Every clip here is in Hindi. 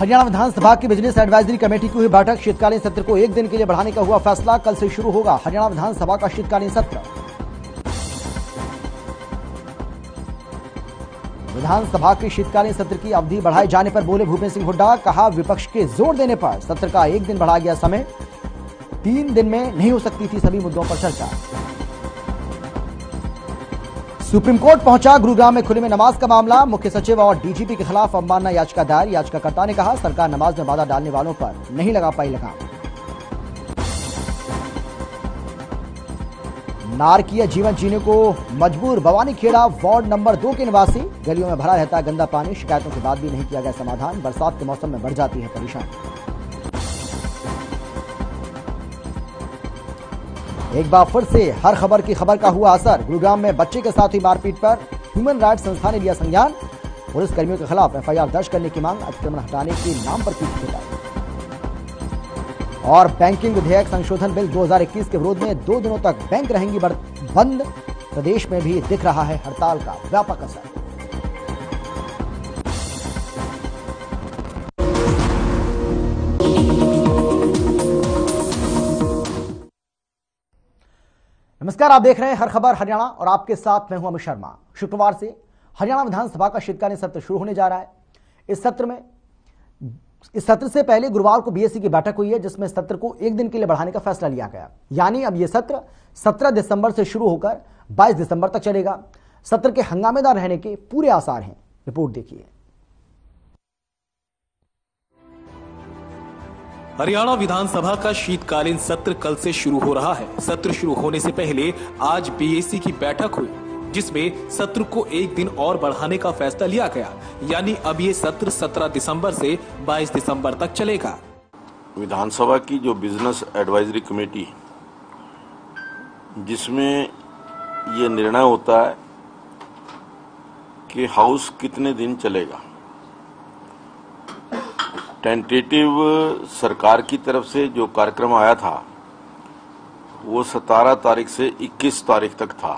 हरियाणा विधानसभा की बिजनेस एडवाइजरी कमेटी की हुई बैठक, शीतकालीन सत्र को एक दिन के लिए बढ़ाने का हुआ फैसला, कल से शुरू होगा हरियाणा विधानसभा का शीतकालीन सत्र। विधानसभा के शीतकालीन सत्र की अवधि बढ़ाए जाने पर बोले भूपेंद्र सिंह हुड्डा, कहा विपक्ष के जोर देने पर सत्र का एक दिन बढ़ाया गया समय, 3 दिन में नहीं हो सकती थी सभी मुद्दों पर चर्चा। सुप्रीम कोर्ट पहुंचा गुरुग्राम में खुले में नमाज का मामला, मुख्य सचिव और डीजीपी के खिलाफ अवमानना याचिका दायर, याचिकाकर्ता ने कहा सरकार नमाज में बाधा डालने वालों पर नहीं लगा पाई लगाम। नारकीय जीवन जीने को मजबूर भवानीखेड़ा वार्ड नंबर 2 के निवासी, गलियों में भरा रहता गंदा पानी, शिकायतों के बाद भी नहीं किया गया समाधान, बरसात के मौसम में बढ़ जाती है परेशानी। एक बार फिर से हर खबर का हुआ असर, गुरुग्राम में बच्चे के साथ हुई मारपीट पर ह्यूमन राइट्स संस्था ने लिया संज्ञान, पुलिस कर्मियों के खिलाफ एफआईआर दर्ज करने की मांग, अतिक्रमण हटाने के नाम पर की। और बैंकिंग विधेयक संशोधन बिल 2021 के विरोध में 2 दिनों तक बैंक रहेंगी बंद, प्रदेश में भी दिख रहा है हड़ताल का व्यापक असर। नमस्कार, आप देख रहे हैं हर खबर हरियाणा और आपके साथ मैं हूं अमित शर्मा। शुक्रवार से हरियाणा विधानसभा का शीतकालीन सत्र शुरू होने जा रहा है। इस सत्र से पहले गुरुवार को बीएससी की बैठक हुई है, जिसमें सत्र को एक दिन के लिए बढ़ाने का फैसला लिया गया, यानी अब यह सत्र 17 दिसंबर से शुरू होकर 22 दिसंबर तक चलेगा। सत्र के हंगामेदार रहने के पूरे आसार हैं, रिपोर्ट देखिए। हरियाणा विधानसभा का शीतकालीन सत्र कल से शुरू हो रहा है। सत्र शुरू होने से पहले आज बीएससी की बैठक हुई, जिसमें सत्र को एक दिन और बढ़ाने का फैसला लिया गया, यानी अब ये सत्र 17 दिसंबर से 22 दिसंबर तक चलेगा। विधानसभा की जो बिजनेस एडवाइजरी कमेटी, जिसमें ये निर्णय होता है कि हाउस कितने दिन चलेगा, टेंटेटिव सरकार की तरफ से जो कार्यक्रम आया था वो 17 तारीख से 21 तारीख तक था,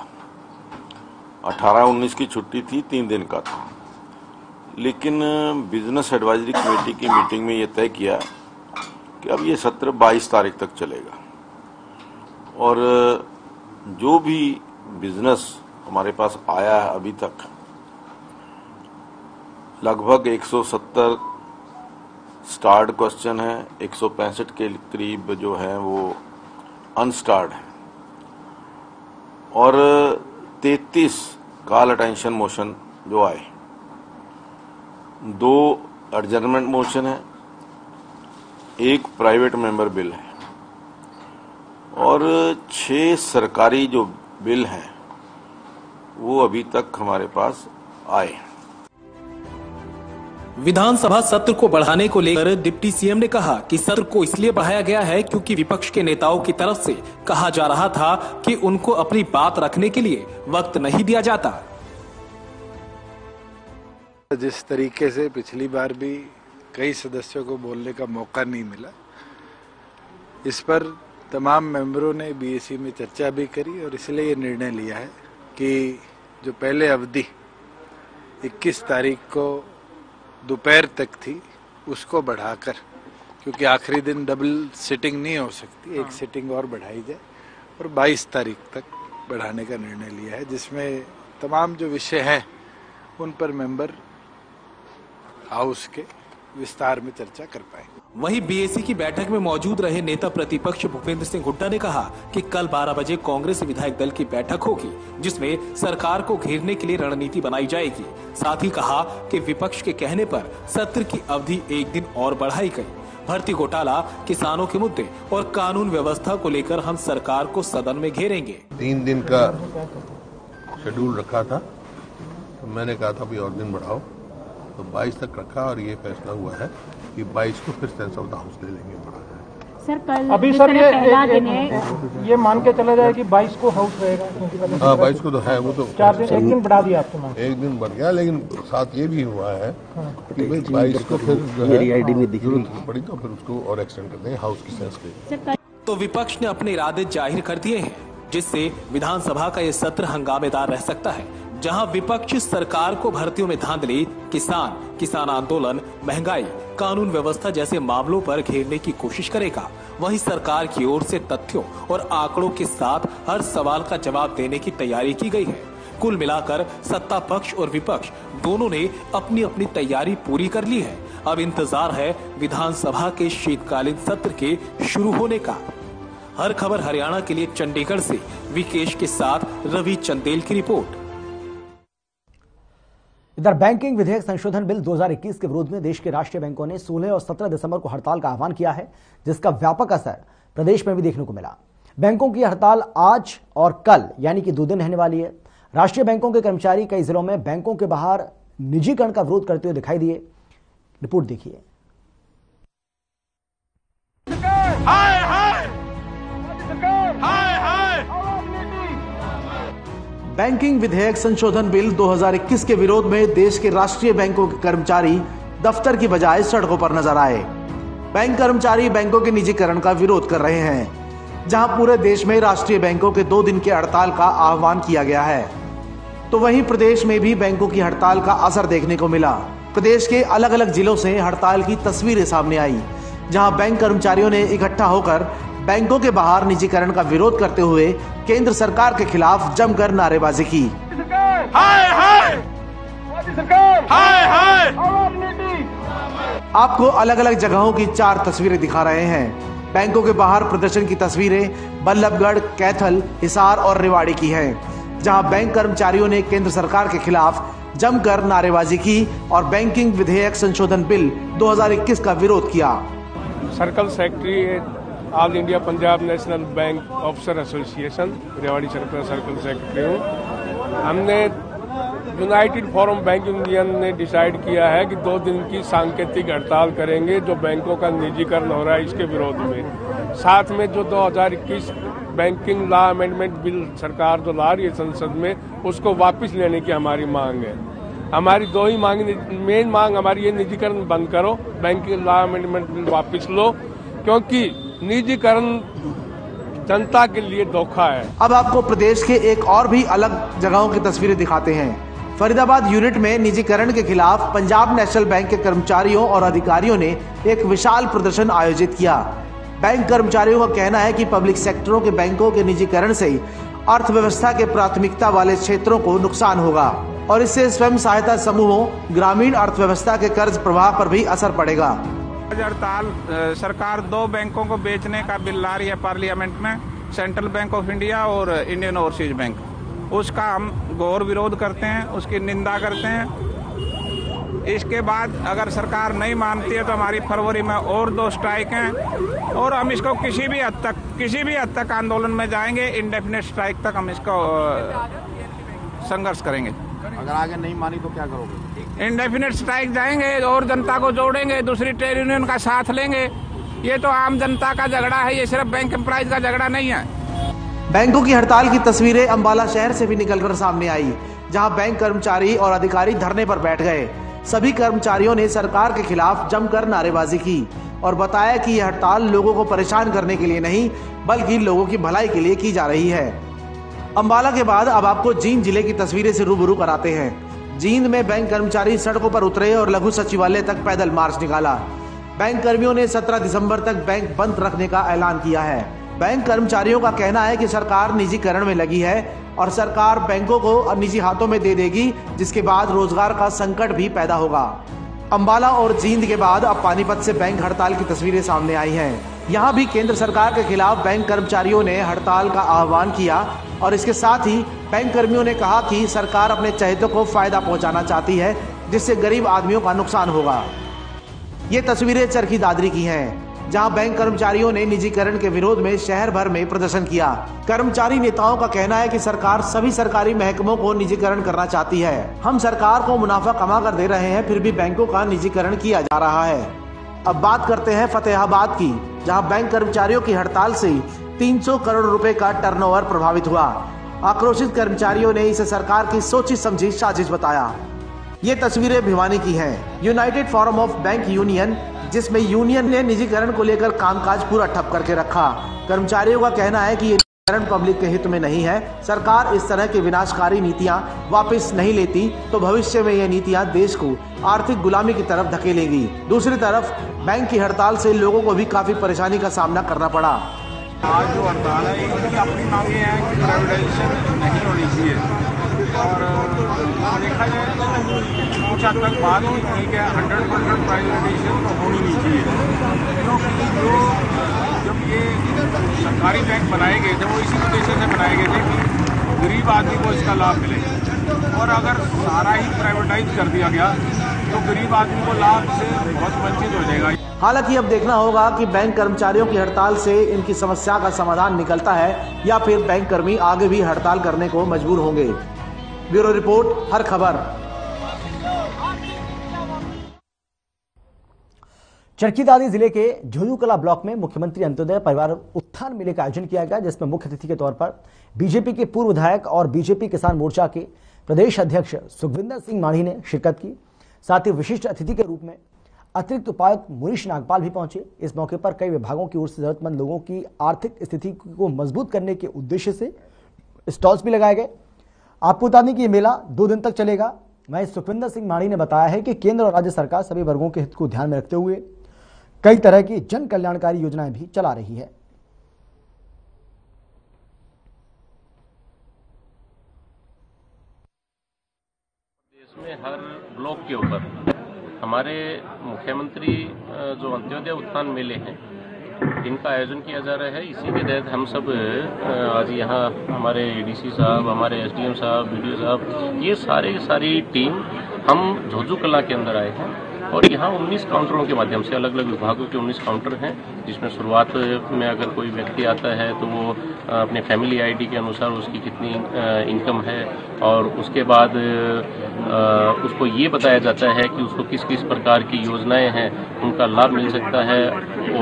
18-19 की छुट्टी थी, 3 दिन का था। लेकिन बिजनेस एडवाइजरी कमेटी की मीटिंग में ये तय किया कि अब ये सत्र 22 तारीख तक चलेगा और जो भी बिजनेस हमारे पास आया है अभी तक लगभग 170 स्टार्ड क्वेश्चन है, 165 के करीब जो है वो अनस्टार्ड है और 33 कॉल अटेंशन मोशन जो आए, 2 एडजर्नमेंट मोशन है, 1 प्राइवेट मेंबर बिल है और 6 सरकारी जो बिल हैं वो अभी तक हमारे पास आए हैं। विधानसभा सत्र को बढ़ाने को लेकर डिप्टी सीएम ने कहा कि सत्र को इसलिए बढ़ाया गया है क्योंकि विपक्ष के नेताओं की तरफ से कहा जा रहा था कि उनको अपनी बात रखने के लिए वक्त नहीं दिया जाता। जिस तरीके से पिछली बार भी कई सदस्यों को बोलने का मौका नहीं मिला, इस पर तमाम मेंबरों ने बीएससी में चर्चा भी करी और इसलिए ये निर्णय लिया है कि जो पहले अवधि 21 तारीख को दोपहर तक थी उसको बढ़ाकर, क्योंकि आखिरी दिन डबल सिटिंग नहीं हो सकती, एक सिटिंग और बढ़ाई जाए और 22 तारीख तक बढ़ाने का निर्णय लिया है, जिसमें तमाम जो विषय हैं उन पर मेंबर हाउस के विस्तार में चर्चा कर पाएंगे। वहीं बीएससी की बैठक में मौजूद रहे नेता प्रतिपक्ष भूपेंद्र सिंह हुड्डा ने कहा कि कल 12 बजे कांग्रेस विधायक दल की बैठक होगी, जिसमें सरकार को घेरने के लिए रणनीति बनाई जाएगी। साथ ही कहा कि विपक्ष के कहने पर सत्र की अवधि एक दिन और बढ़ाई गई। भर्ती घोटाला, किसानों के मुद्दे और कानून व्यवस्था को लेकर हम सरकार को सदन में घेरेंगे। 3 दिन का शेड्यूल रखा था, तो मैंने कहा था और दिन बढ़ाओ, तो 22 तक रखा और ये फैसला हुआ है कि 22 को फिर सेंस ऑफ द हाउस ले लेंगे। सर कल अभी सर ये मान के चला जाए कि 22 को हाउस रहेगा। हाँ, 22 को तो है, वो तो 4 दिन, 1 दिन बढ़ा दिया आपने, 1 दिन बढ़ गया। लेकिन साथ ये भी हुआ है कि भाई 22 को फिर जरूरत पड़ी तो फिर उसको और एक्सटेंड कर देंगे हाउस की सेंस के। तो विपक्ष ने अपने इरादे जाहिर कर दिए हैं, जिससे विधानसभा का ये सत्र हंगामेदार रह सकता है। जहां विपक्षी सरकार को भर्तियों में धांधली, किसान आंदोलन, महंगाई, कानून व्यवस्था जैसे मामलों पर घेरने की कोशिश करेगा, वहीं सरकार की ओर से तथ्यों और आंकड़ों के साथ हर सवाल का जवाब देने की तैयारी की गई है। कुल मिलाकर सत्ता पक्ष और विपक्ष दोनों ने अपनी अपनी तैयारी पूरी कर ली है। अब इंतजार है विधानसभा के शीतकालीन सत्र के शुरू होने का। हर खबर हरियाणा के लिए चंडीगढ़ से विकेश के साथ रवि चंदेल की रिपोर्ट। इधर बैंकिंग विधेयक संशोधन बिल 2021 के विरोध में देश के राष्ट्रीय बैंकों ने 16 और 17 दिसंबर को हड़ताल का आह्वान किया है, जिसका व्यापक असर प्रदेश में भी देखने को मिला। बैंकों की हड़ताल आज और कल यानी कि 2 दिन रहने वाली है। राष्ट्रीय बैंकों के कर्मचारी कई जिलों में बैंकों के बाहर निजीकरण का विरोध करते हुए दिखाई दिए। रिपोर्ट देखिए। बैंकिंग विधेयक संशोधन बिल 2021 के विरोध में देश के राष्ट्रीय बैंकों के कर्मचारी दफ्तर की बजाय सड़कों पर नजर आए। बैंक कर्मचारी बैंकों के निजीकरण का विरोध कर रहे हैं। जहां पूरे देश में राष्ट्रीय बैंकों के 2 दिन के हड़ताल का आह्वान किया गया है, तो वहीं प्रदेश में भी बैंकों की हड़ताल का असर देखने को मिला। प्रदेश के अलग अलग जिलों से हड़ताल की तस्वीरें सामने आई, जहाँ बैंक कर्मचारियों ने इकट्ठा होकर बैंकों के बाहर निजीकरण का विरोध करते हुए केंद्र सरकार के खिलाफ जमकर नारेबाजी की। हाय हाय हाय हाय। आपको अलग अलग जगहों की 4 तस्वीरें दिखा रहे हैं। बैंकों के बाहर प्रदर्शन की तस्वीरें बल्लभगढ़, कैथल, हिसार और रेवाड़ी की हैं, जहां बैंक कर्मचारियों ने केंद्र सरकार के खिलाफ जमकर नारेबाजी की और बैंकिंग विधेयक संशोधन बिल 2021 का विरोध किया। Circle secretary all India Punjab national bank officer association Rewari circle secretary हूँ। हमने यूनाइटेड फोरम बैंक यूनियन ने डिसाइड किया है कि 2 दिन की सांकेतिक हड़ताल करेंगे, जो बैंकों का निजीकरण हो रहा है इसके विरोध में। साथ में जो 2021 बैंकिंग लॉ अमेंडमेंट बिल सरकार जो ला रही है संसद में, उसको वापस लेने की हमारी मांग है। हमारी 2 ही मांग, मेन मांग हमारी ये निजीकरण बंद करो, बैंकिंग लॉ अमेंडमेंट बिल वापस लो, क्योंकि निजीकरण जनता के लिए धोखा है। अब आपको प्रदेश के एक और भी अलग जगहों की तस्वीरें दिखाते हैं। फरीदाबाद यूनिट में निजीकरण के खिलाफ पंजाब नेशनल बैंक के कर्मचारियों और अधिकारियों ने एक विशाल प्रदर्शन आयोजित किया। बैंक कर्मचारियों का कहना है कि पब्लिक सेक्टरों के बैंकों के निजीकरण से अर्थव्यवस्था के प्राथमिकता वाले क्षेत्रों को नुकसान होगा और इससे स्वयं सहायता समूहों, ग्रामीण अर्थव्यवस्था के कर्ज प्रवाह पर भी असर पड़ेगा। हड़ताल सरकार 2 बैंकों को बेचने का बिल ला रही है पार्लियामेंट में, सेंट्रल बैंक ऑफ इंडिया और इंडियन ओवरसीज बैंक। उसका हम घोर विरोध करते हैं, उसकी निंदा करते हैं। इसके बाद अगर सरकार नहीं मानती है तो हमारी फरवरी में और 2 स्ट्राइक हैं और हम इसको किसी भी हद तक आंदोलन में जाएंगे। इंडेफिनेट स्ट्राइक तक हम इसको संघर्ष करेंगे। अगर आगे नहीं मानी तो क्या करोगे? इंडेफिनेट स्ट्राइक जाएंगे और जनता को जोड़ेंगे, दूसरी ट्रेड यूनियन का साथ लेंगे। ये तो आम जनता का झगड़ा है, ये सिर्फ बैंक एम्प्लॉइज का झगड़ा नहीं है। बैंकों की हड़ताल की तस्वीरें अम्बाला शहर से भी निकलकर सामने आई, जहां बैंक कर्मचारी और अधिकारी धरने पर बैठ गए। सभी कर्मचारियों ने सरकार के खिलाफ जमकर नारेबाजी की और बताया कि यह हड़ताल लोगों को परेशान करने के लिए नहीं, बल्कि लोगों की भलाई के लिए की जा रही है। अम्बाला के बाद अब आपको जींद जिले की तस्वीरें से रूबरू कराते हैं। जींद में बैंक कर्मचारी सड़कों पर उतरे और लघु सचिवालय तक पैदल मार्च निकाला। बैंक कर्मियों ने 17 दिसंबर तक बैंक बंद रखने का ऐलान किया है। बैंक कर्मचारियों का कहना है कि सरकार निजीकरण में लगी है और सरकार बैंकों को निजी हाथों में दे देगी, जिसके बाद रोजगार का संकट भी पैदा होगा। अम्बाला और जींद के बाद अब पानीपत से बैंक हड़ताल की तस्वीरें सामने आई है। यहाँ भी केंद्र सरकार के खिलाफ बैंक कर्मचारियों ने हड़ताल का आह्वान किया और इसके साथ ही बैंक कर्मियों ने कहा कि सरकार अपने चहेतों को फायदा पहुंचाना चाहती है, जिससे गरीब आदमियों का नुकसान होगा। ये तस्वीरें चरखी दादरी की हैं, जहां बैंक कर्मचारियों ने निजीकरण के विरोध में शहर भर में प्रदर्शन किया। कर्मचारी नेताओं का कहना है कि सरकार सभी सरकारी महकमों को निजीकरण करना चाहती है। हम सरकार को मुनाफा कमा कर दे रहे हैं, फिर भी बैंकों का निजीकरण किया जा रहा है। अब बात करते हैं फतेहाबाद की, जहां बैंक कर्मचारियों की हड़ताल से 300 करोड़ रुपए का टर्नओवर प्रभावित हुआ। आक्रोशित कर्मचारियों ने इसे सरकार की सोची समझी साजिश बताया। ये तस्वीरें भिवानी की हैं। United forum of bank union, जिसमें यूनियन ने निजीकरण को लेकर कामकाज पूरा ठप करके रखा। कर्मचारियों का कहना है कि ये पब्लिक के हित में नहीं है। सरकार इस तरह की विनाशकारी नीतियां वापस नहीं लेती तो भविष्य में ये नीतियां देश को आर्थिक गुलामी की तरफ धकेलेगी। दूसरी तरफ बैंक की हड़ताल से लोगों को भी काफी परेशानी का सामना करना पड़ा। आज जो हड़ताल है इसकी अपनी मांगे हैं कि प्राइवेटाइजेशन नहीं होनी चाहिए और देखा जाए तो कुछ हद तक बात भी ठीक है, 100% प्राइवेटाइजेशन तो होनी नहीं चाहिए। जब ये सरकारी बैंक बनाए गए थे वो इसी उद्देश्य से बनाए गए थे कि गरीब आदमी को इसका लाभ मिले, और अगर सारा ही प्राइवेटाइज कर दिया गया तो गरीब आदमी को लाभ से बहुत वंचित हो जाएगा। हालांकि अब देखना होगा कि बैंक कर्मचारियों की हड़ताल से इनकी समस्या का समाधान निकलता है या फिर बैंक कर्मी आगे भी हड़ताल करने को मजबूर होंगे। ब्यूरो रिपोर्ट, हर खबर। चरखीदादी जिले के झोलूकला ब्लॉक में मुख्यमंत्री अंत्योदय परिवार उत्थान मेले का आयोजन किया गया, जिसमें मुख्य अतिथि के तौर पर बीजेपी के पूर्व विधायक और बीजेपी किसान मोर्चा के प्रदेश अध्यक्ष सुखविंदर सिंह मांडी ने शिरकत की। साथ ही विशिष्ट अतिथि के रूप में अतिरिक्त उपायुक्त मुनीष नागपाल भी पहुंचे। इस मौके पर कई विभागों की ओर से जरूरतमंद लोगों की आर्थिक स्थिति को मजबूत करने के उद्देश्य से स्टॉल्स भी लगाए गए। आपको बता दें कि ये मेला 2 दिन तक चलेगा। वहीं सुखविंदर सिंह मांडी ने बताया है कि केंद्र और राज्य सरकार सभी वर्गों के हित को ध्यान में रखते हुए कई तरह की जन कल्याणकारी योजनाएं भी चला रही है। देश में हर ब्लॉक के ऊपर हमारे मुख्यमंत्री जो अंत्योदय उत्थान मेले हैं इनका आयोजन किया जा रहा है। इसी के तहत हम सब आज यहाँ हमारे एडीसी साहब, हमारे एसडीएम साहब, बीडीओ साहब, ये सारी टीम हम झोजूकला के अंदर आए हैं और यहाँ 19 काउंटरों के माध्यम से अलग अलग विभागों के 19 काउंटर हैं, जिसमें शुरुआत में अगर कोई व्यक्ति आता है तो वो अपने फैमिली आईडी के अनुसार उसकी कितनी इनकम है और उसके बाद उसको ये बताया जाता है कि उसको किस किस प्रकार की योजनाएं हैं, उनका लाभ मिल सकता है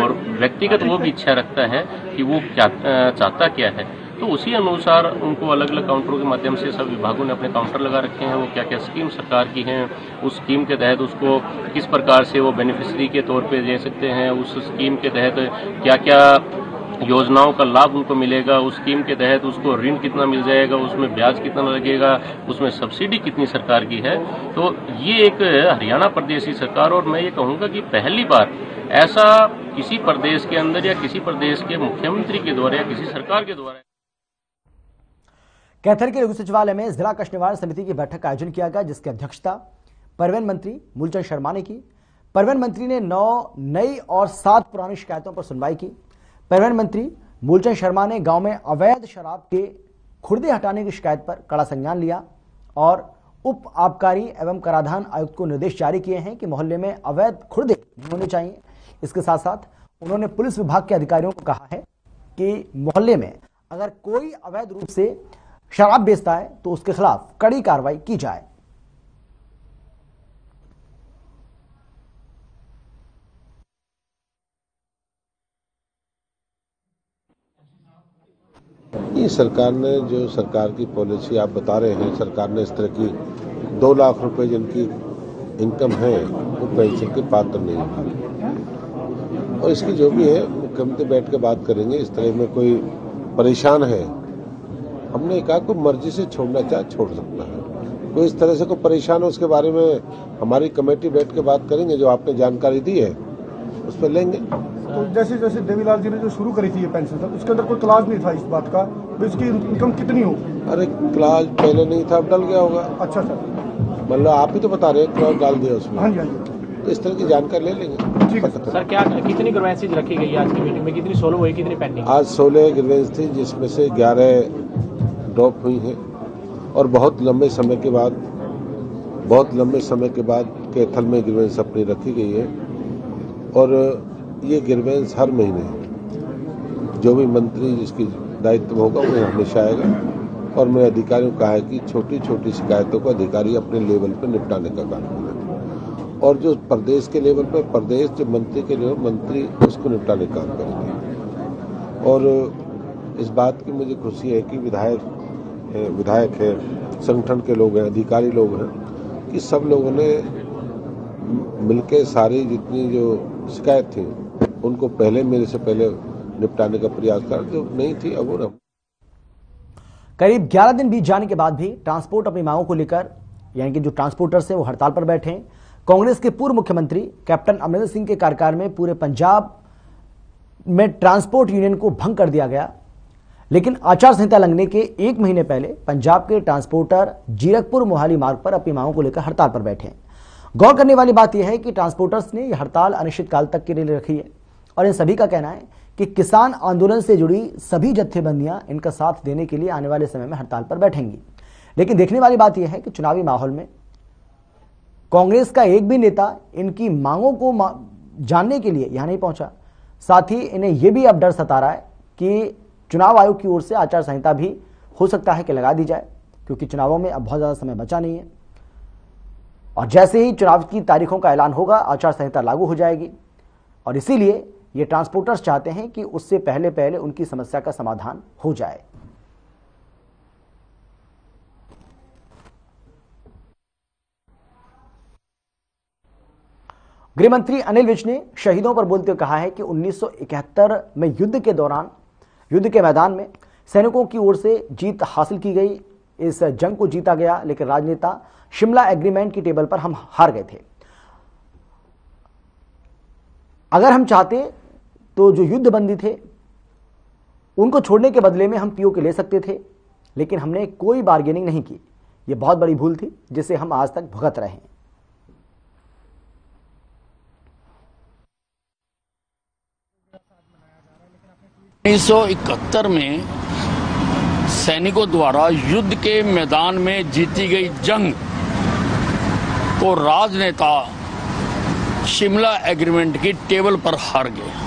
और व्यक्तिगत वो भी इच्छा रखता है कि वो क्या चाहता क्या है, तो उसी अनुसार उनको अलग अलग काउंटरों के माध्यम से सब विभागों ने अपने काउंटर लगा रखे हैं। वो क्या क्या स्कीम सरकार की हैं, उस स्कीम के तहत उसको किस प्रकार से वो बेनिफिशरी के तौर पे दे सकते हैं, उस स्कीम के तहत क्या क्या योजनाओं का लाभ उनको मिलेगा, उस स्कीम के तहत उसको ऋण कितना मिल जाएगा, उसमें ब्याज कितना लगेगा, उसमें सब्सिडी कितनी सरकार की है। तो ये एक हरियाणा प्रदेश की सरकार और मैं ये कहूँगा कि पहली बार ऐसा किसी प्रदेश के अंदर या किसी प्रदेश के मुख्यमंत्री के द्वारा या किसी सरकार के द्वारा। कैथल के लघु सचिवालय में जिला कष्ट निवारण समिति की बैठक का आयोजन किया गया, जिसकी अध्यक्षता परिवहन मंत्री मूलचंद शर्मा ने की। परिवहन मंत्री ने 9 नई और 7 पुरानी शिकायतों पर सुनवाई की। परिवहन मंत्री मूलचंद शर्मा ने गांव में अवैध शराब के खुर्दे हटाने की शिकायत पर कड़ा संज्ञान लिया और उप आबकारी एवं कराधान आयुक्त को निर्देश जारी किए हैं कि मोहल्ले में अवैध खुर्दे नहीं होने चाहिए। इसके साथ साथ उन्होंने पुलिस विभाग के अधिकारियों को कहा है कि मोहल्ले में अगर कोई अवैध रूप से शराब बेचता है तो उसके खिलाफ कड़ी कार्रवाई की जाए। ये सरकार ने जो सरकार की पॉलिसी आप बता रहे हैं, सरकार ने इस तरह की 2 लाख रुपए जिनकी इनकम है वो पेंशन के पात्र नहीं है और इसकी जो भी है मुख्यमंत्री बैठ के बात करेंगे। इस तरह में कोई परेशान है, हमने कहा कोई मर्जी से छोड़ना चाहे छोड़ सकता है, कोई इस तरह से कोई परेशान हो उसके बारे में हमारी कमेटी बैठ के बात करेंगे। जो आपने जानकारी दी है उस पर लेंगे। तो जैसे जैसे देवीलाल जी ने जो शुरू करी थी ये पेंशन था उसके अंदर कोई क्लास नहीं था इस बात का तो इसकी इनकम कितनी हो? अरे क्लास पहले नहीं था, अब डल गया होगा। अच्छा सर, मतलब आप ही तो बता रहे क्लास डाल दिया उसमें। हाँ जी, तो इस तरह की जानकारी ले लेंगे। सर क्या कितनी ग्रीवेंसेज रखी गई आज की मीटिंग में, कितनी सोलह हुई, कितनी पेंडिंग? आज 16 ग्रीवेंस थी जिसमें से 11 ड्रॉप हुई है और बहुत लंबे समय के बाद कैथल में ग्रीवेंस अपनी रखी गई है और ये ग्रीवेंस हर महीने जो भी मंत्री जिसकी दायित्व होगा वो हमेशा आएगा और मैं अधिकारियों को कहा है कि छोटी छोटी शिकायतों को अधिकारी अपने लेवल पर निपटाने का काम करेंगे और जो प्रदेश के लेवल पर प्रदेश जो मंत्री के लेवल मंत्री उसको निपटाने का काम करेंगे। और इस बात की मुझे खुशी है कि विधायक है, संगठन के लोग हैं, अधिकारी लोग हैं कि सब लोगों ने मिलकर सारी जितनी जो शिकायत थी उनको पहले मेरे से पहले निपटाने का प्रयास किया, जो नहीं थी अब वो करीब 11 दिन बीत जाने के बाद भी ट्रांसपोर्ट अपनी मांगों को लेकर, यानी कि जो ट्रांसपोर्टर्स हैं वो हड़ताल पर बैठे हैं। कांग्रेस के पूर्व मुख्यमंत्री कैप्टन अमरिंदर सिंह के कार्यकाल में पूरे पंजाब में ट्रांसपोर्ट यूनियन को भंग कर दिया गया, लेकिन आचार संहिता लगने के एक महीने पहले पंजाब के ट्रांसपोर्टर जीरकपुर मोहाली मार्ग पर अपनी मांगों को लेकर हड़ताल पर बैठे हैं। गौर करने वाली बात यह है कि ट्रांसपोर्टर्स ने यह हड़ताल अनिश्चितकाल तक के लिए रखी है और इन सभी का कहना है कि किसान आंदोलन से जुड़ी सभी जत्थेबंदियां इनका साथ देने के लिए आने वाले समय में हड़ताल पर बैठेंगी। लेकिन देखने वाली बात यह है कि चुनावी माहौल में कांग्रेस का एक भी नेता इनकी मांगों को जानने के लिए यहां नहीं पहुंचा। साथ ही इन्हें यह भी अब डर सता रहा है कि चुनाव आयोग की ओर से आचार संहिता भी हो सकता है कि लगा दी जाए, क्योंकि चुनावों में अब बहुत ज़्यादा समय बचा नहीं है और जैसे ही चुनाव की तारीखों का ऐलान होगा आचार संहिता लागू हो जाएगी और इसीलिए ये ट्रांसपोर्टर्स चाहते हैं कि उससे पहले पहले उनकी समस्या का समाधान हो जाए। गृहमंत्री अनिल विज ने शहीदों पर बोलते हुए कहा है कि 1971 में युद्ध के मैदान में सैनिकों की ओर से जीत हासिल की गई। इस जंग को जीता गया, लेकिन राजनेता शिमला एग्रीमेंट की टेबल पर हम हार गए थे। अगर हम चाहते तो जो युद्धबंदी थे उनको छोड़ने के बदले में हम पीओके ले सकते थे, लेकिन हमने कोई बार्गेनिंग नहीं की। ये बहुत बड़ी भूल थी जिसे हम आज तक भुगत रहे हैं। लेकिन 1971 में सैनिकों द्वारा युद्ध के मैदान में जीती गई जंग को राजनेता शिमला एग्रीमेंट की टेबल पर हार गए।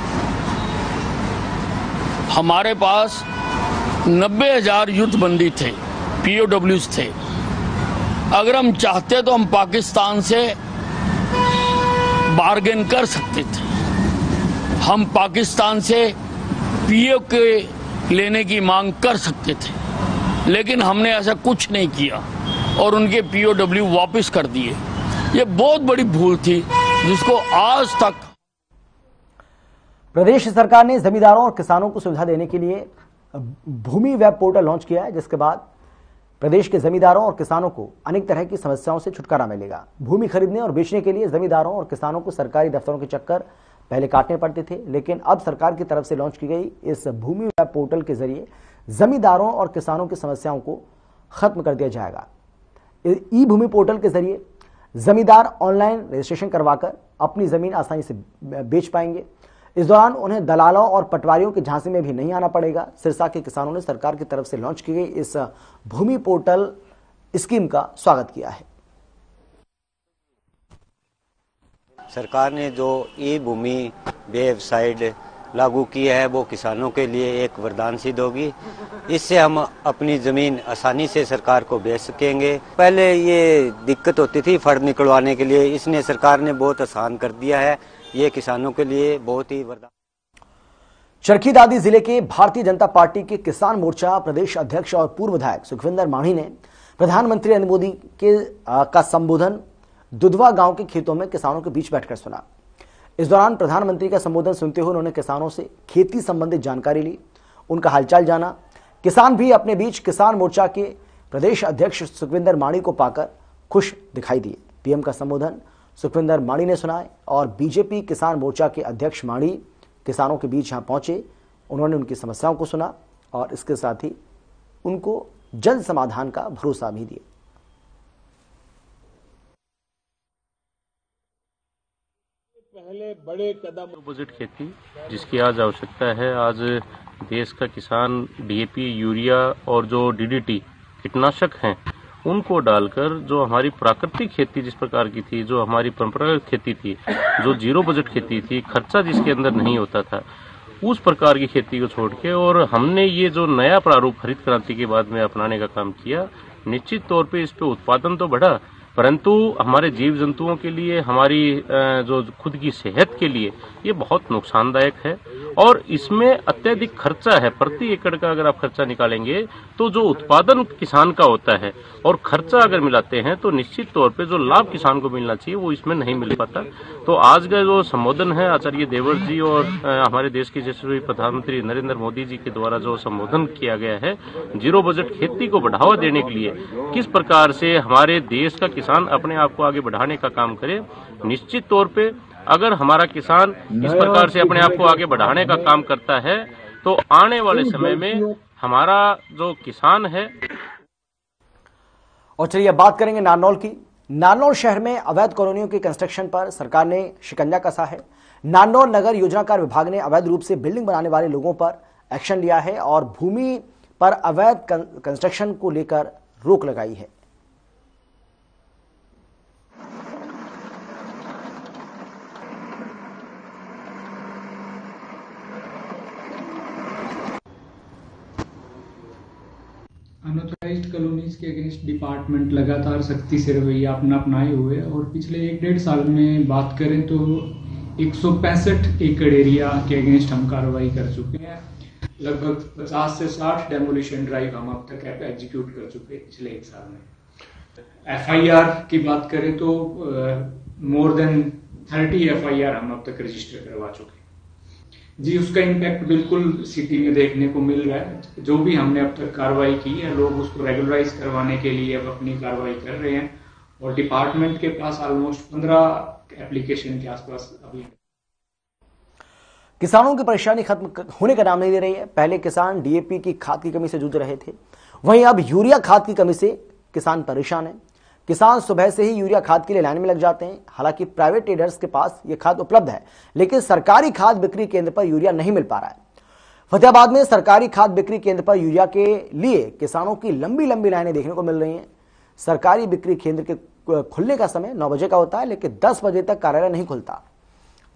हमारे पास 90,000 युद्धबंदी थे, पीओडब्ल्यूज थे। अगर हम चाहते तो हम पाकिस्तान से बार्गेन कर सकते थे, हम पाकिस्तान से पीओके लेने की मांग कर सकते थे, लेकिन हमने ऐसा कुछ नहीं किया और उनके पीओडब्ल्यू वापस कर दिए। ये बहुत बड़ी भूल थी जिसको आज तक प्रदेश सरकार ने जमींदारों और किसानों को सुविधा देने के लिए भूमि वेब पोर्टल लॉन्च किया है, जिसके बाद प्रदेश के जमींदारों और किसानों को अनेक तरह की समस्याओं से छुटकारा मिलेगा। भूमि खरीदने और बेचने के लिए जमींदारों और किसानों को सरकारी दफ्तरों के चक्कर पहले काटने पड़ते थे, लेकिन अब सरकार की तरफ से लॉन्च की गई इस भूमि वेब पोर्टल के जरिए जमींदारों और किसानों की समस्याओं को खत्म कर दिया जाएगा। ई भूमि पोर्टल के जरिए जमींदार ऑनलाइन रजिस्ट्रेशन करवाकर अपनी जमीन आसानी से बेच पाएंगे। इस दौरान उन्हें दलालों और पटवारियों के झांसे में भी नहीं आना पड़ेगा। सिरसा के किसानों ने सरकार की तरफ से लॉन्च की गई इस भूमि पोर्टल स्कीम का स्वागत किया है। सरकार ने जो ई भूमि वेबसाइट लागू की है वो किसानों के लिए एक वरदान सिद्ध होगी। इससे हम अपनी जमीन आसानी से सरकार को बेच सकेंगे। पहले ये दिक्कत होती थी फर्द निकलवाने के लिए, इसने सरकार ने बहुत आसान कर दिया है। ये किसानों के लिए बहुत ही वरदान। चरखी दादी जिले के भारतीय जनता पार्टी के किसान मोर्चा प्रदेश अध्यक्ष और पूर्व विधायक सुखविंदर मांडी ने प्रधानमंत्री नरेंद्र मोदी का संबोधन दुधवा गांव के खेतों में किसानों के बीच बैठकर सुना। इस दौरान प्रधानमंत्री का संबोधन सुनते हुए उन्होंने किसानों से खेती संबंधित जानकारी ली, उनका हालचाल जाना। किसान भी अपने बीच किसान मोर्चा के प्रदेश अध्यक्ष सुखविंदर मांडी को पाकर खुश दिखाई दिए। पीएम का संबोधन सुखविंदर मांडी ने सुनाया और बीजेपी किसान मोर्चा के अध्यक्ष मांडी किसानों के बीच यहाँ पहुंचे। उन्होंने उनकी समस्याओं को सुना और इसके साथ ही उनको जन समाधान का भरोसा भी दिया। पहले बड़े कदम बजट खेती जिसकी आज आवश्यकता है। आज देश का किसान डीएपी, यूरिया और जो डीडीटी कीटनाशक हैं उनको डालकर जो हमारी प्राकृतिक खेती जिस प्रकार की थी, जो हमारी परंपरागत खेती थी, जो जीरो बजट खेती थी, खर्चा जिसके अंदर नहीं होता था, उस प्रकार की खेती को छोड़ के और हमने ये जो नया प्रारूप हरित क्रांति के बाद में अपनाने का काम किया। निश्चित तौर पर इस पर उत्पादन तो बढ़ा, परंतु हमारे जीव जंतुओं के लिए, हमारी जो खुद की सेहत के लिए ये बहुत नुकसानदायक है और इसमें अत्यधिक खर्चा है। प्रति एकड़ का अगर आप खर्चा निकालेंगे तो जो उत्पादन किसान का होता है और खर्चा अगर मिलाते हैं तो निश्चित तौर पे जो लाभ किसान को मिलना चाहिए वो इसमें नहीं मिल पाता। तो आज का जो संबोधन है आचार्य देवव्रत जी और हमारे देश के यशस्वी प्रधानमंत्री नरेंद्र मोदी जी के द्वारा जो संबोधन किया गया है, जीरो बजट खेती को बढ़ावा देने के लिए किस प्रकार से हमारे देश का किसान अपने आप को आगे बढ़ाने का काम करे, निश्चित तौर पे अगर हमारा किसान इस प्रकार से अपने आप को आगे बढ़ाने का काम करता है तो आने वाले समय में हमारा जो किसान है। और चलिए अब बात करेंगे नारनौल की। नारनौल शहर में अवैध कॉलोनियों के कंस्ट्रक्शन पर सरकार ने शिकंजा कसा है। नारनौल नगर योजनाकार विभाग ने अवैध रूप से बिल्डिंग बनाने वाले लोगों पर एक्शन लिया है और भूमि पर अवैध कंस्ट्रक्शन को लेकर रोक लगाई है। अनऑथराइज्ड कॉलोनीज के अगेंस्ट डिपार्टमेंट लगातार सख्ती से रवैया अपनाए हुए और पिछले एक डेढ़ साल में बात करें तो 165 एकड़ एरिया के अगेंस्ट हम कार्रवाई कर चुके हैं। लगभग 50 से 60 डेमोलिशन ड्राइव हम अब तक एग्जीक्यूट कर चुके हैं पिछले एक साल में। एफआईआर की बात करें तो मोर देन 30 एफआईआर हम अब तक रजिस्टर करवा चुके हैं जी। उसका इम्पैक्ट बिल्कुल सिटी में देखने को मिल रहा है। जो भी हमने अब तक कार्रवाई की है, लोग उसको रेगुलराइज करवाने के लिए अब अपनी कार्रवाई कर रहे हैं और डिपार्टमेंट के पास ऑलमोस्ट 15 एप्लीकेशन के आसपास अभी। किसानों की परेशानी खत्म होने का नाम नहीं ले रही है। पहले किसान डीएपी की खाद की कमी से जूझ रहे थे, वहीं अब यूरिया खाद की कमी से किसान परेशान है। किसान सुबह से ही यूरिया खाद के लिए लाइन में लग जाते हैं। हालांकि प्राइवेट ट्रेडर्स के पास ये खाद उपलब्ध है, लेकिन सरकारी खाद बिक्री केंद्र पर यूरिया नहीं मिल पा रहा है। फतेहाबाद में सरकारी खाद बिक्री केंद्र पर यूरिया के लिए किसानों की लंबी लंबी लाइनें देखने को मिल रही हैं। सरकारी बिक्री केंद्र के खुलने का समय 9 बजे का होता है, लेकिन 10 बजे तक कार्यालय नहीं खुलता।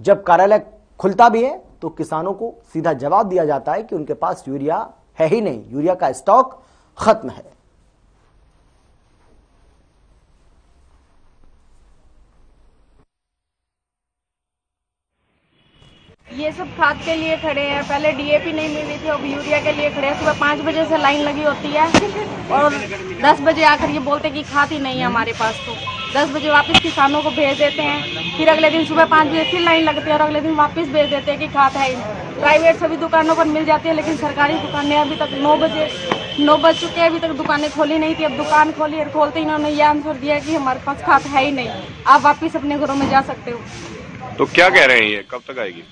जब कार्यालय खुलता भी है तो किसानों को सीधा जवाब दिया जाता है कि उनके पास यूरिया है ही नहीं, यूरिया का स्टॉक खत्म है। ये सब खाद के लिए खड़े हैं। पहले डीएपी नहीं मिली थी, अब यूरिया के लिए खड़े हैं। सुबह 5 बजे से लाइन लगी होती है और 10 बजे आकर ये बोलते हैं कि खाद ही नहीं है हमारे पास। तो 10 बजे वापस किसानों को भेज देते हैं, फिर अगले दिन सुबह 5 बजे फिर लाइन लगती है और अगले दिन वापस भेज देते हैं कि खाद है। प्राइवेट सभी दुकानों पर मिल जाती है, लेकिन सरकारी दुकानें अभी तक 9 बज चुके हैं, अभी तक दुकानें खोली नहीं थी। अब दुकान खोली और खोलते ही इन्होंने ये आंसर दिया कि हमारे पास खाद है ही नहीं, आप वापस अपने घरों में जा सकते हो। तो क्या कह रहे हैं ये, कब तक आएगी?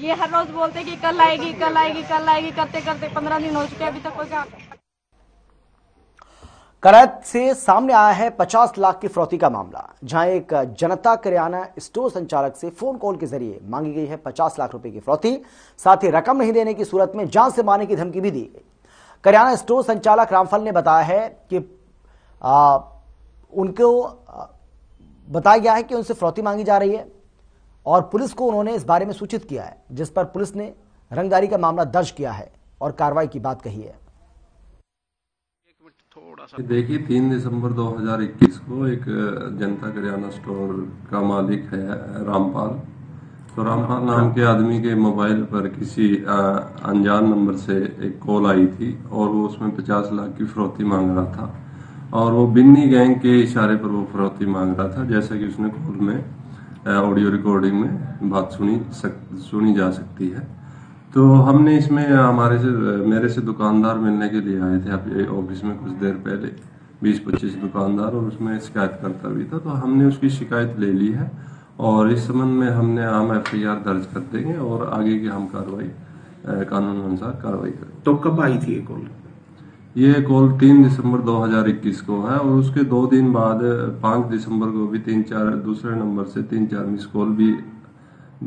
ये हर रोज बोलते कि कल आएगी कल आएगी कल आएगी, करते करते 15 दिन हो चुके हैं, अभी तक कोई काम। करात से सामने आया है 50 लाख की फिरौती का मामला, जहां एक जनता किराना स्टोर संचालक से फोन कॉल के जरिए मांगी गई है 50 लाख रुपए की फिरौती। साथ ही रकम नहीं देने की सूरत में जान से मारने की धमकी भी दी गई। किराना स्टोर संचालक रामफल ने बताया है कि उनको बताया गया है कि उनसे फिरौती मांगी जा रही है और पुलिस को उन्होंने इस बारे में सूचित किया है, जिस पर पुलिस ने रंगदारी का मामला दर्ज किया है और कार्रवाई की बात कही है। देखिए 3 दिसंबर 2021 को एक जनता किराना स्टोर का मालिक है रामपाल, तो रामपाल नाम के आदमी के मोबाइल पर किसी अनजान नंबर से एक कॉल आई थी और वो उसमें 50 लाख की फिरौती मांग रहा था और वो बिन्नी गैंग के इशारे पर वो फिरौती मांग रहा था, जैसा कि उसने कॉल में ऑडियो रिकॉर्डिंग में बात सुनी जा सकती है। तो हमने इसमें मेरे से दुकानदार मिलने के लिए आए थे अपने ऑफिस में कुछ देर पहले, 20-25 दुकानदार, और उसमें शिकायतकर्ता भी था। तो हमने उसकी शिकायत ले ली है और इस संबंध में हमने आम एफआईआर दर्ज कर देंगे और आगे की हम कार्रवाई कानून अनुसार कार्रवाई करेंगे। तो कब आई थी ये कॉल? ये कॉल 3 दिसंबर 2021 को है और उसके 2 दिन बाद 5 दिसंबर को भी 3-4 दूसरे नंबर से 3-4 मिस कॉल भी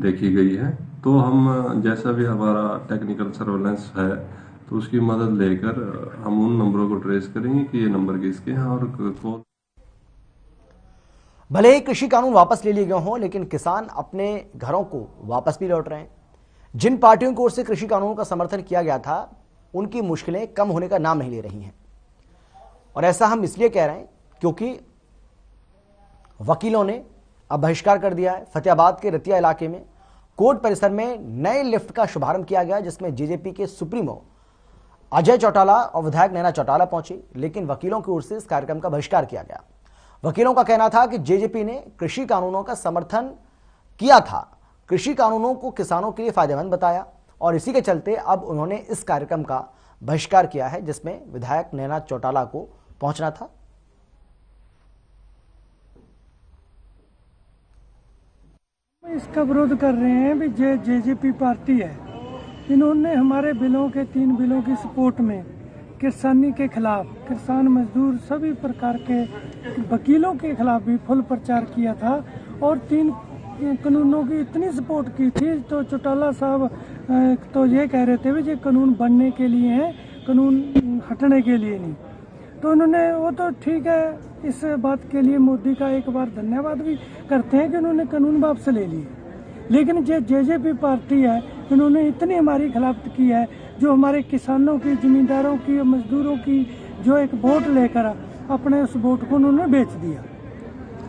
देखी गई है। तो हम जैसा भी हमारा टेक्निकल सर्वेलेंस है तो उसकी मदद लेकर हम उन नंबरों को ट्रेस करेंगे कि ये नंबर किसके हैं और कॉल। भले ही कृषि कानून वापस ले लिए गए हों, लेकिन किसान अपने घरों को वापस भी लौट रहे हैं। जिन पार्टियों की ओर से कृषि कानूनों का समर्थन किया गया था उनकी मुश्किलें कम होने का नाम नहीं ले रही हैं और ऐसा हम इसलिए कह रहे हैं क्योंकि वकीलों ने अब बहिष्कार कर दिया है। फतेहाबाद के रतिया इलाके में कोर्ट परिसर में नए लिफ्ट का शुभारंभ किया गया, जिसमें जेजेपी के सुप्रीमो अजय चौटाला और विधायक नैना चौटाला पहुंची, लेकिन वकीलों की ओर से इस कार्यक्रम का बहिष्कार किया गया। वकीलों का कहना था कि जेजेपी ने कृषि कानूनों का समर्थन किया था, कृषि कानूनों को किसानों के लिए फायदेमंद बताया और इसी के चलते अब उन्होंने इस कार्यक्रम का बहिष्कार किया है, जिसमें विधायक नैना चौटाला को पहुंचना था। इसका विरोध कर रहे हैं भी जेजेपी पार्टी है। इन्होंने हमारे बिलों के 3 बिलों की सपोर्ट में किसानी के खिलाफ, किसान मजदूर सभी प्रकार के वकीलों के खिलाफ भी फुल प्रचार किया था और 3 कानूनों की इतनी सपोर्ट की थी। तो चौटाला साहब तो ये कह रहे थे कि कानून बनने के लिए हैं, कानून हटने के लिए नहीं। तो उन्होंने वो तो ठीक है, इस बात के लिए मोदी का एक बार धन्यवाद भी करते हैं कि उन्होंने कानून वापस ले लिए। लेकिन जो जेजेपी पार्टी है उन्होंने इतनी हमारी खिलाफत की है, जो हमारे किसानों की, जमींदारों की, मजदूरों की जो एक वोट लेकर अपने उस वोट को उन्होंने बेच दिया।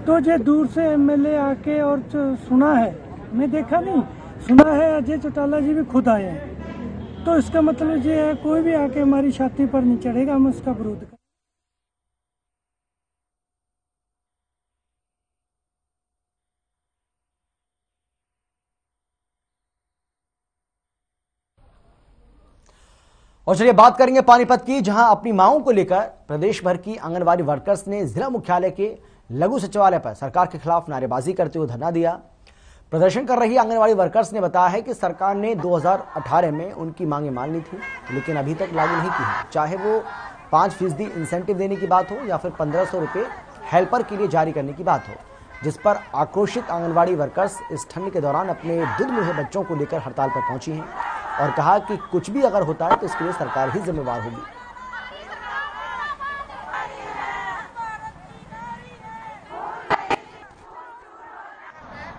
तो जो दूर से एमएलए आके और सुना है, मैं देखा नहीं, सुना है, अजय चौटाला जी भी खुद आए हैं। तो इसका मतलब ये है कोई भी आके हमारी छाती पर नहीं चढ़ेगा, हम उसका विरोध करें। और चलिए बात करेंगे पानीपत की, जहां अपनी मांगों को लेकर प्रदेश भर की आंगनबाड़ी वर्कर्स ने जिला मुख्यालय के लघु सचिवालय पर सरकार के खिलाफ नारेबाजी करते हुए धरना दिया। प्रदर्शन कर रही आंगनबाड़ी वर्कर्स ने बताया है कि सरकार ने 2018 में उनकी मांगें मान ली थी, लेकिन अभी तक लागू नहीं की है, चाहे वो 5% इंसेंटिव देने की बात हो या फिर 1500 रुपये हेल्पर के लिए जारी करने की बात हो, जिस पर आक्रोशित आंगनबाड़ी वर्कर्स इस ठंड के दौरान अपने दुधमुहे बच्चों को लेकर हड़ताल पर पहुंची हैं और कहा कि कुछ भी अगर होता है तो इसके लिए सरकार ही जिम्मेदार होगी।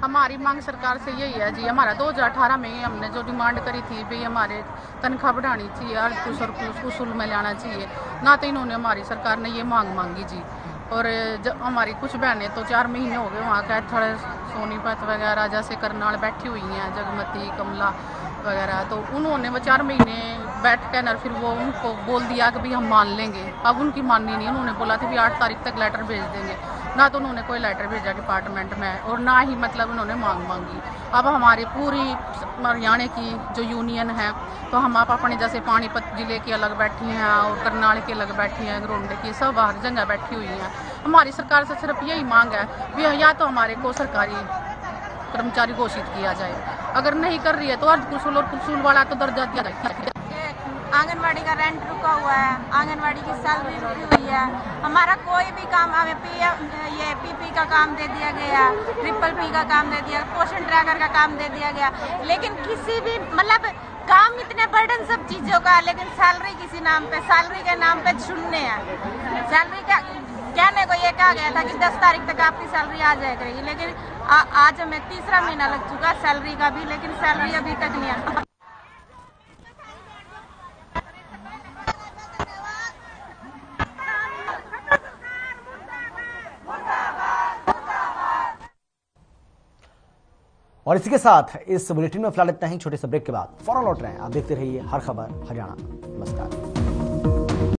हमारी मांग सरकार से यही है जी, हमारा 2018 में हमने जो डिमांड करी थी भी हमारे तनख्वाह बढ़ानी चाहिए, हर कुशल में लाना चाहिए ना, तो इन्होंने हमारी सरकार ने ये मांग मांगी जी। और हमारी कुछ बहनें तो 4 महीने हो गए वहाँ कैथल, सोनीपत वगैरह जैसे करनाल बैठी हुई हैं, जगमती, कमला वगैरह, तो उन्होंने वो 4 महीने बैठ कर फिर वो उनको बोल दिया कि भाई हम मान लेंगे, अब उनकी माननी नहीं। उन्होंने बोला था कि 8 तारीख तक लेटर भेज देंगे, ना तो उन्होंने कोई लेटर भेजा डिपार्टमेंट में और ना ही मतलब उन्होंने मांग मांगी। अब हमारी पूरी हरियाणा की जो यूनियन है, तो हम आप अपने जैसे पानीपत जिले की अलग बैठी हैं और करनाल की अलग बैठी हैं, ग्रोंडे की, सब हर जगह बैठी हुई हैं। हमारी सरकार से सिर्फ यही मांग है भी या तो हमारे को सरकारी कर्मचारी घोषित किया जाए, अगर नहीं कर रही है तो अर्ध कुशल और कुशल वाला तो दर्जा दिया जाए। आंगनवाड़ी का रेंट रुका हुआ है, आंगनवाड़ी की सैलरी रुकी हुई है, हमारा कोई भी काम, हमें पीपी का काम दे दिया गया, ट्रिपल पी का काम दे दिया, पोषण ट्रैकर का काम दे दिया गया, लेकिन किसी भी मतलब काम इतने बर्डन सब चीजों का, लेकिन सैलरी किसी नाम पे, सैलरी के नाम पे छुनने हैं। सैलरी का कहने को ये कहा गया था कि 10 तारीख तक आपकी सैलरी आ जाया करेगी, लेकिन आज हमें 3रा महीना लग चुका सैलरी का भी, लेकिन सैलरी अभी तक नहीं है। और इसी के साथ इस बुलेटिन में फिलहाल इतना ही। छोटे से ब्रेक के बाद फौरन लौट रहे हैं, आप देखते रहिए हर खबर हरियाणा। नमस्कार।